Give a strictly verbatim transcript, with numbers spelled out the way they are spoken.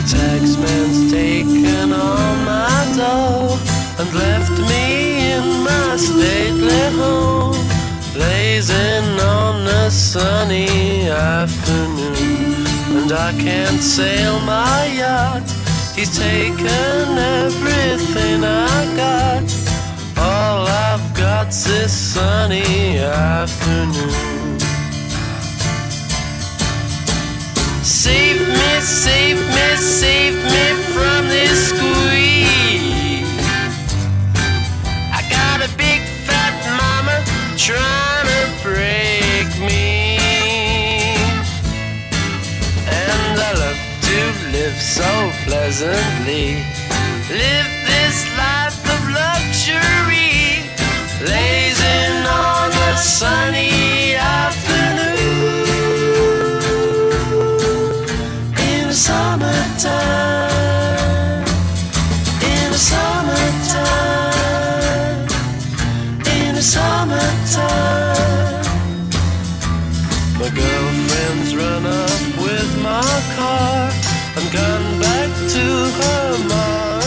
The tax man's taken all my dough and left me in my stately home, blazing on a sunny afternoon. And I can't sail my yacht, he's taken everything I got. All I've got's this sunny afternoon. Save me, save me, save me from this squeeze. I got a big fat mama trying to break me, and I love to live so pleasantly. Live this life of luxury, blazing on a sunny afternoon. Summertime, in the summertime, in the summertime. My girlfriend's run up with my car and gone back to her mom.